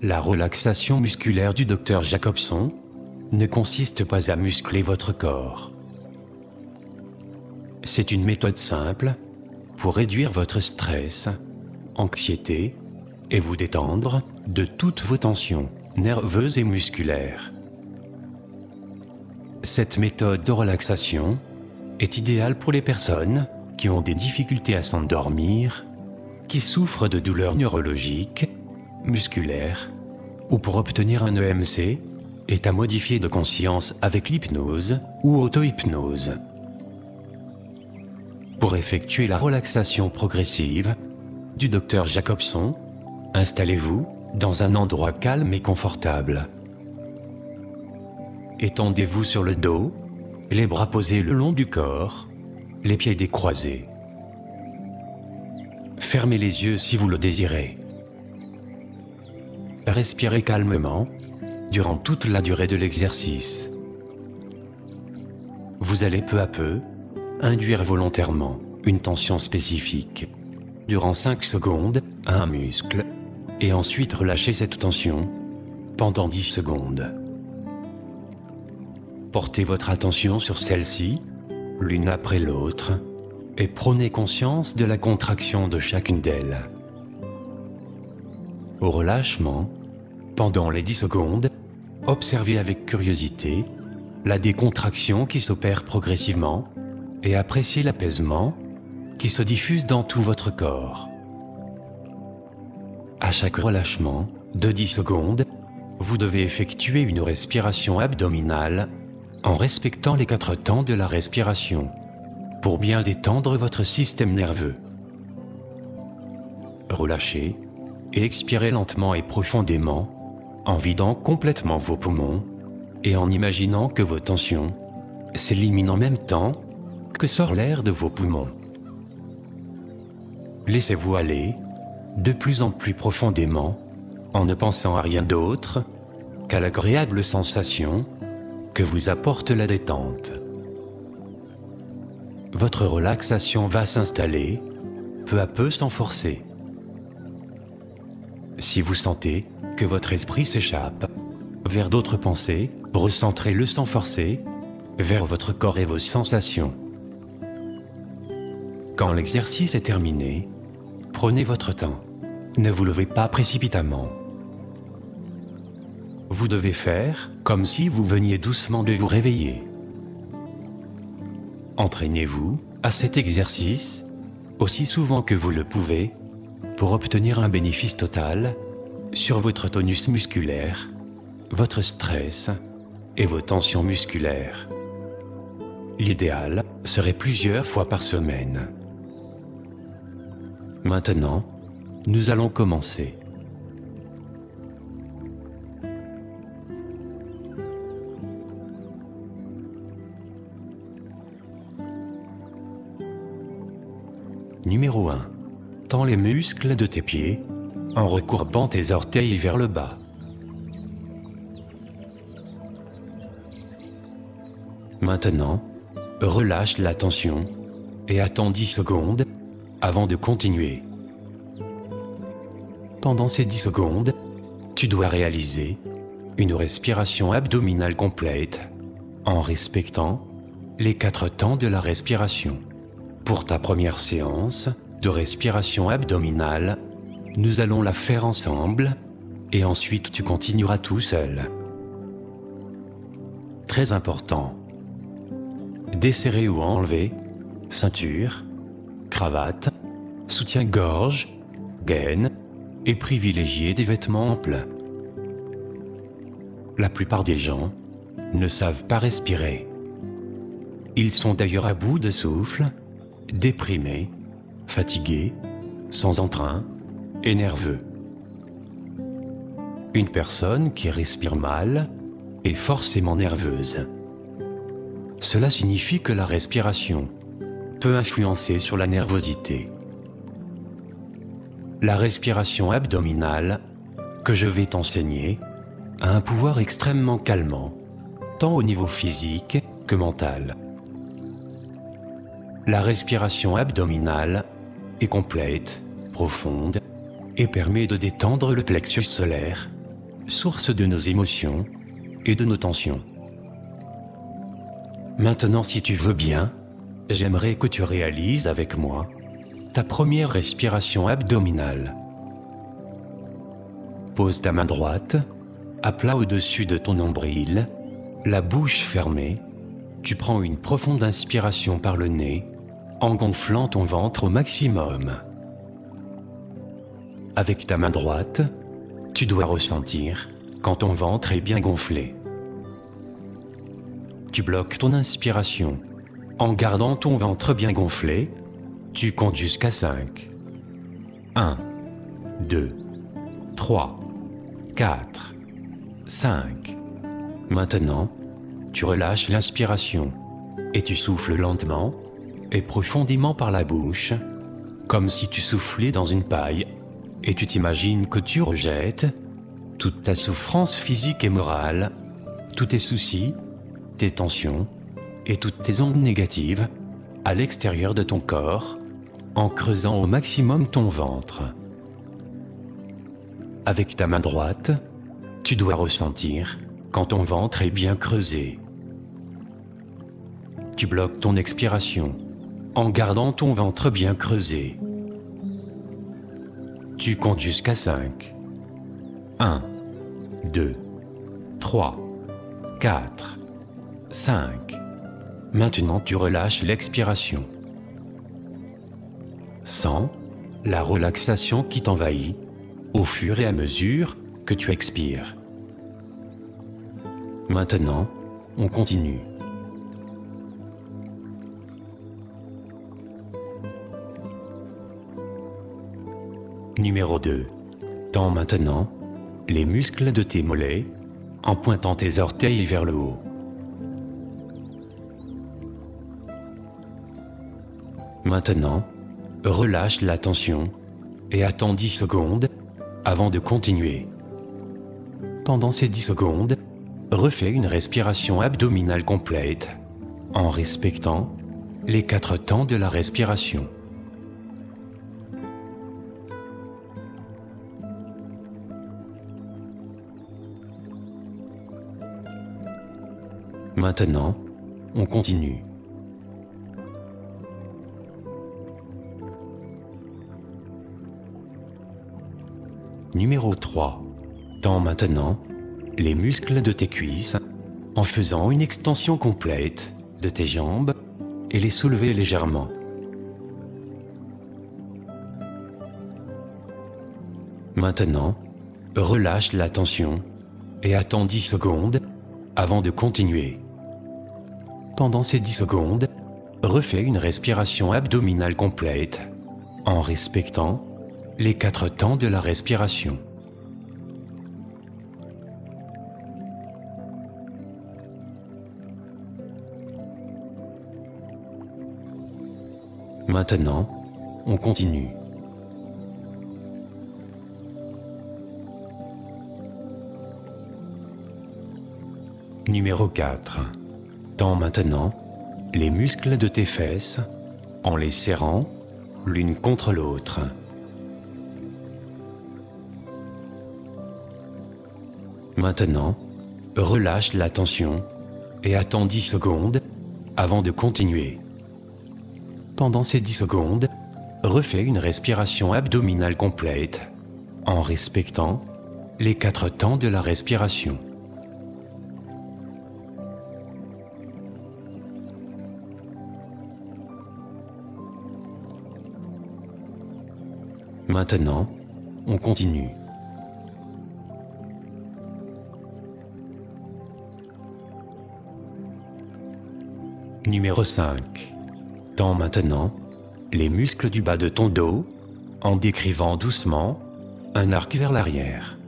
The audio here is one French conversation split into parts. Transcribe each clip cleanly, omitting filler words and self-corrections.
La relaxation musculaire du Dr Jacobson ne consiste pas à muscler votre corps. C'est une méthode simple pour réduire votre stress, anxiété et vous détendre de toutes vos tensions nerveuses et musculaires. Cette méthode de relaxation est idéale pour les personnes qui ont des difficultés à s'endormir, qui souffrent de douleurs neurologiques, musculaires, ou pour obtenir un EMC est à modifier de conscience avec l'hypnose ou auto-hypnose. Pour effectuer la relaxation progressive du Dr Jacobson, installez-vous dans un endroit calme et confortable. Étendez-vous sur le dos, les bras posés le long du corps, les pieds décroisés. Fermez les yeux si vous le désirez. Respirez calmement durant toute la durée de l'exercice. Vous allez peu à peu induire volontairement une tension spécifique durant 5 secondes à un muscle et ensuite relâcher cette tension pendant 10 secondes. Portez votre attention sur celles-ci, l'une après l'autre, et prenez conscience de la contraction de chacune d'elles. Au relâchement, pendant les 10 secondes, observez avec curiosité la décontraction qui s'opère progressivement et appréciez l'apaisement qui se diffuse dans tout votre corps. À chaque relâchement de 10 secondes, vous devez effectuer une respiration abdominale en respectant les 4 temps de la respiration, pour bien détendre votre système nerveux. Relâchez et expirez lentement et profondément, en vidant complètement vos poumons et en imaginant que vos tensions s'éliminent en même temps que sort l'air de vos poumons. Laissez-vous aller de plus en plus profondément, en ne pensant à rien d'autre qu'à l'agréable sensation que vous apporte la détente. Votre relaxation va s'installer, peu à peu sans forcer. Si vous sentez que votre esprit s'échappe vers d'autres pensées, recentrez-le sans forcer, vers votre corps et vos sensations. Quand l'exercice est terminé, prenez votre temps. Ne vous levez pas précipitamment. Vous devez faire comme si vous veniez doucement de vous réveiller. Entraînez-vous à cet exercice aussi souvent que vous le pouvez pour obtenir un bénéfice total sur votre tonus musculaire, votre stress et vos tensions musculaires. L'idéal serait plusieurs fois par semaine. Maintenant, nous allons commencer. Numéro 1. Tends les muscles de tes pieds en recourbant tes orteils vers le bas. Maintenant, relâche la tension et attends 10 secondes avant de continuer. Pendant ces 10 secondes, tu dois réaliser une respiration abdominale complète en respectant les 4 temps de la respiration. Pour ta première séance de respiration abdominale, nous allons la faire ensemble et ensuite tu continueras tout seul. Très important. Desserrer ou enlever ceinture, cravate, soutien-gorge, gaine et privilégier des vêtements amples. La plupart des gens ne savent pas respirer. Ils sont d'ailleurs à bout de souffle, déprimés, fatigués, sans entrain et nerveux. Une personne qui respire mal est forcément nerveuse. Cela signifie que la respiration peut influencer sur la nervosité. La respiration abdominale que je vais t'enseigner a un pouvoir extrêmement calmant, tant au niveau physique que mental. La respiration abdominale est complète, profonde, et permet de détendre le plexus solaire, source de nos émotions et de nos tensions. Maintenant, si tu veux bien, j'aimerais que tu réalises avec moi ta première respiration abdominale. Pose ta main droite à plat au-dessus de ton nombril, la bouche fermée. Tu prends une profonde inspiration par le nez en gonflant ton ventre au maximum. Avec ta main droite, tu dois ressentir quand ton ventre est bien gonflé. Tu bloques ton inspiration. En gardant ton ventre bien gonflé, tu comptes jusqu'à 5. 1, 2, 3, 4, 5. Maintenant, tu relâches l'inspiration et tu souffles lentement et profondément par la bouche, comme si tu soufflais dans une paille, et tu t'imagines que tu rejettes toute ta souffrance physique et morale, tous tes soucis, tes tensions et toutes tes ondes négatives à l'extérieur de ton corps, en creusant au maximum ton ventre. Avec ta main droite, tu dois ressentir quand ton ventre est bien creusé. Tu bloques ton expiration en gardant ton ventre bien creusé. Tu comptes jusqu'à 5. 1, 2, 3, 4, 5. Maintenant, tu relâches l'expiration. Sens la relaxation qui t'envahit au fur et à mesure que tu expires. Maintenant, on continue. Numéro 2. Tends maintenant les muscles de tes mollets en pointant tes orteils vers le haut. Maintenant, relâche la tension et attends 10 secondes avant de continuer. Pendant ces 10 secondes, refais une respiration abdominale complète en respectant les 4 temps de la respiration. Maintenant, on continue. Numéro 3. Tends maintenant les muscles de tes cuisses en faisant une extension complète de tes jambes et les soulever légèrement. Maintenant, relâche la tension et attends 10 secondes avant de continuer. Pendant ces 10 secondes, refais une respiration abdominale complète en respectant les 4 temps de la respiration. Maintenant, on continue. Numéro 4. Tends maintenant les muscles de tes fesses en les serrant l'une contre l'autre. Maintenant, relâche la tension et attends 10 secondes avant de continuer. Pendant ces 10 secondes, refais une respiration abdominale complète en respectant les 4 temps de la respiration. Maintenant, on continue. Numéro 5. Tends maintenant les muscles du bas de ton dos en décrivant doucement un arc vers l'arrière.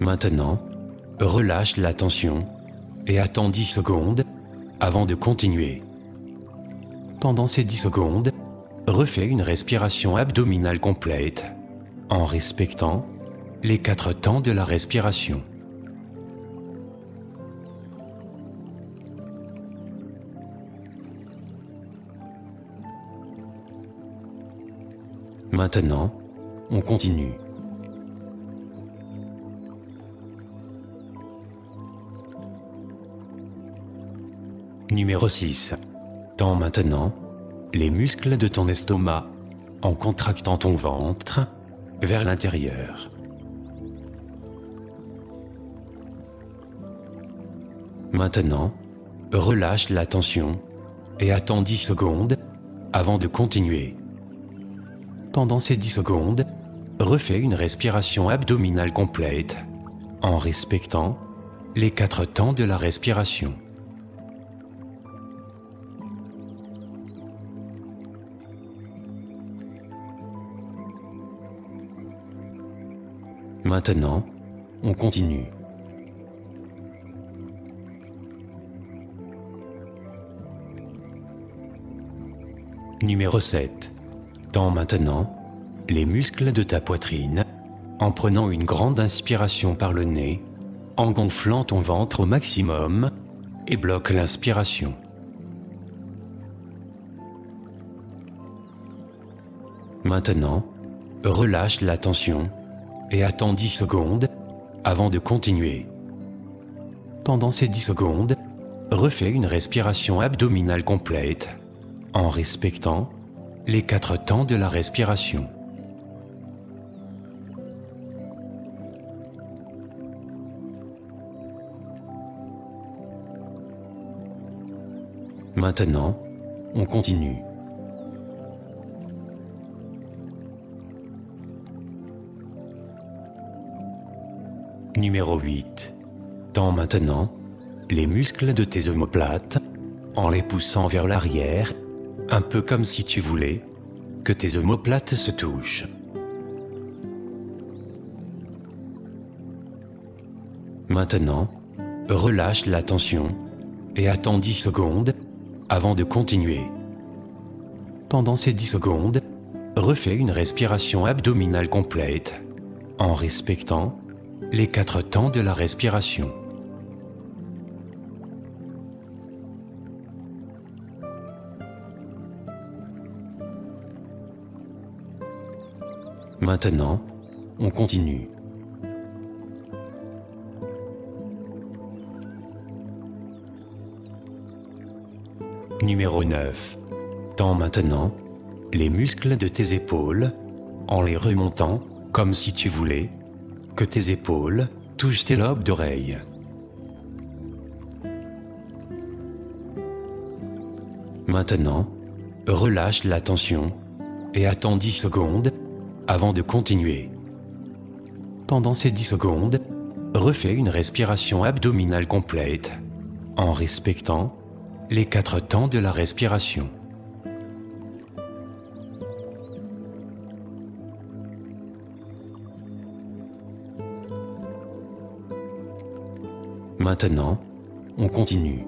Maintenant, relâche la tension et attends 10 secondes avant de continuer. Pendant ces 10 secondes, refais une respiration abdominale complète en respectant les 4 temps de la respiration. Maintenant, On continue. Numéro 6. Tends maintenant les muscles de ton estomac en contractant ton ventre vers l'intérieur. Maintenant, relâche la tension et attends 10 secondes avant de continuer. Pendant ces 10 secondes, refais une respiration abdominale complète en respectant les 4 temps de la respiration. Maintenant, on continue. Numéro 7. Tends maintenant les muscles de ta poitrine en prenant une grande inspiration par le nez, en gonflant ton ventre au maximum et bloque l'inspiration. Maintenant, relâche la tension et attends 10 secondes avant de continuer. Pendant ces 10 secondes, refais une respiration abdominale complète en respectant les 4 temps de la respiration. Maintenant, on continue. Numéro 8. Tends maintenant les muscles de tes omoplates en les poussant vers l'arrière, un peu comme si tu voulais que tes omoplates se touchent. Maintenant, relâche la tension et attends 10 secondes avant de continuer. Pendant ces 10 secondes, refais une respiration abdominale complète en respectant les 4 temps de la respiration. Maintenant, on continue. Numéro 9. Tends maintenant les muscles de tes épaules en les remontant comme si tu voulais que tes épaules touchent tes lobes d'oreille. Maintenant, relâche la tension et attends 10 secondes avant de continuer. Pendant ces 10 secondes, refais une respiration abdominale complète en respectant les 4 temps de la respiration. Maintenant, on continue.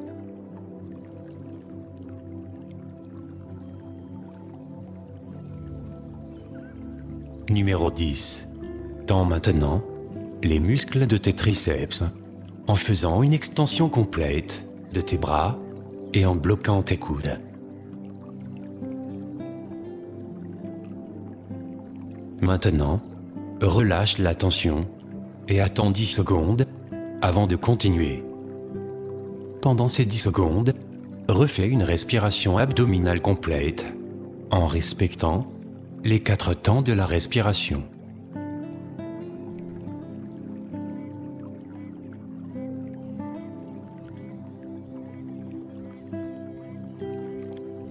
Numéro 10. Tends maintenant les muscles de tes triceps en faisant une extension complète de tes bras et en bloquant tes coudes. Maintenant, relâche la tension et attends 10 secondes avant de continuer. Pendant ces 10 secondes, refais une respiration abdominale complète en respectant les 4 temps de la respiration.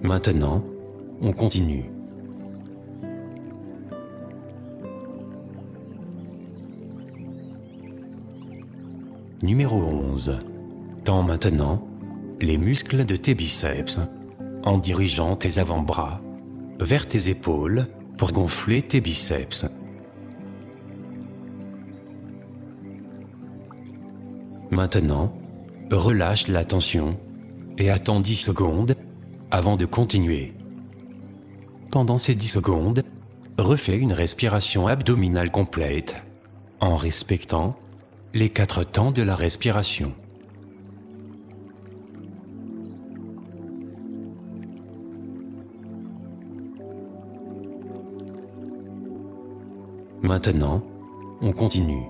Maintenant, on continue. Numéro 11. Tends maintenant les muscles de tes biceps en dirigeant tes avant-bras vers tes épaules pour gonfler tes biceps. Maintenant, relâche la tension et attends 10 secondes avant de continuer. Pendant ces 10 secondes, refais une respiration abdominale complète en respectant les 4 temps de la respiration. Maintenant, on continue.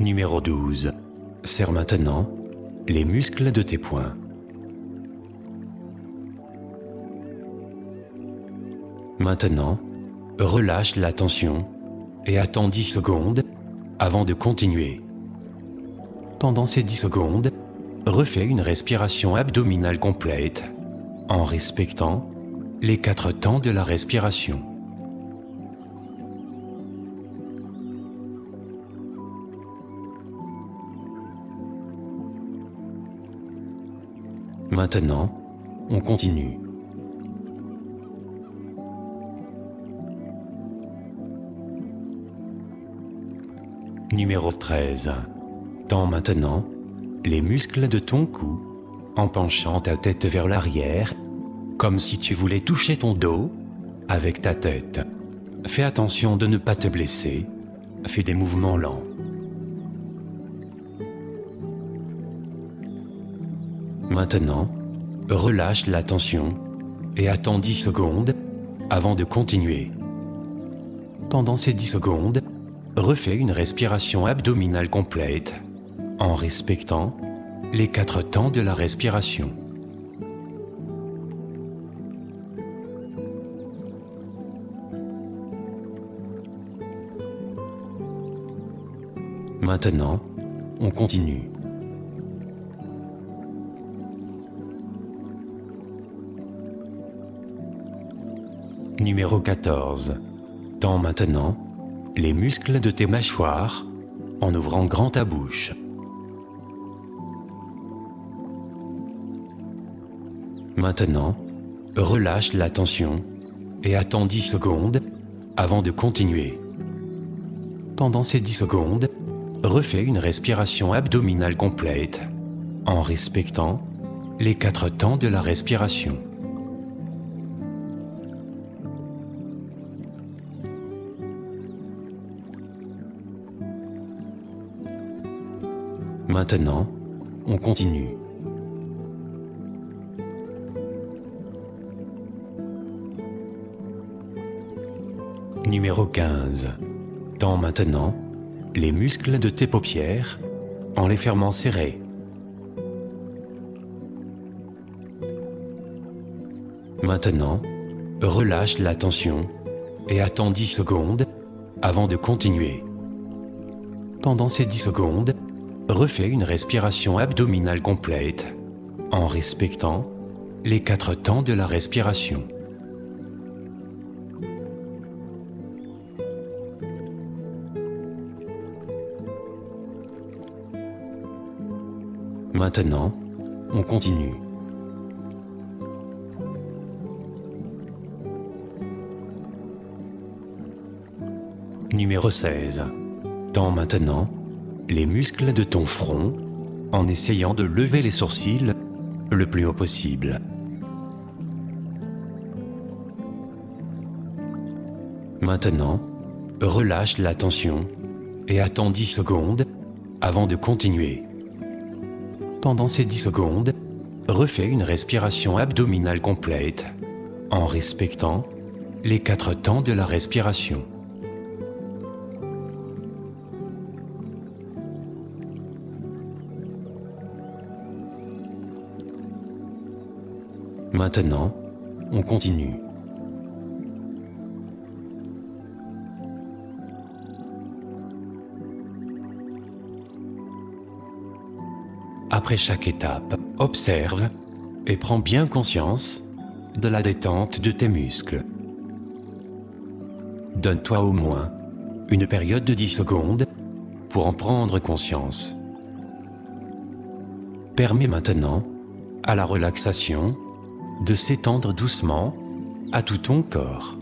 Numéro 12. Serre maintenant les muscles de tes poings. Maintenant, relâche la tension et attends 10 secondes avant de continuer. Pendant ces 10 secondes, refais une respiration abdominale complète en respectant les 4 temps de la respiration. Maintenant, on continue. Numéro 13. Tends maintenant les muscles de ton cou en penchant ta tête vers l'arrière, comme si tu voulais toucher ton dos avec ta tête. Fais attention de ne pas te blesser. Fais des mouvements lents. Maintenant, relâche la tension et attends 10 secondes avant de continuer. Pendant ces 10 secondes, refais une respiration abdominale complète en respectant les 4 temps de la respiration. Maintenant, on continue. Numéro 14. Tends maintenant les muscles de tes mâchoires en ouvrant grand ta bouche. Maintenant, relâche la tension et attends 10 secondes avant de continuer. Pendant ces 10 secondes, refais une respiration abdominale complète en respectant les 4 temps de la respiration. Maintenant, on continue. Numéro 15. Tends maintenant les muscles de tes paupières en les fermant serrés. Maintenant, relâche la tension et attends 10 secondes avant de continuer. Pendant ces 10 secondes, refais une respiration abdominale complète en respectant les 4 temps de la respiration. Maintenant, on continue. Numéro 16. Tends maintenant les muscles de ton front en essayant de lever les sourcils le plus haut possible. Maintenant, relâche la tension et attends 10 secondes avant de continuer. Pendant ces 10 secondes, refais une respiration abdominale complète en respectant les 4 temps de la respiration. Maintenant, on continue. Après chaque étape, observe et prends bien conscience de la détente de tes muscles. Donne-toi au moins une période de 10 secondes pour en prendre conscience. Permets maintenant à la relaxation de s'étendre doucement à tout ton corps.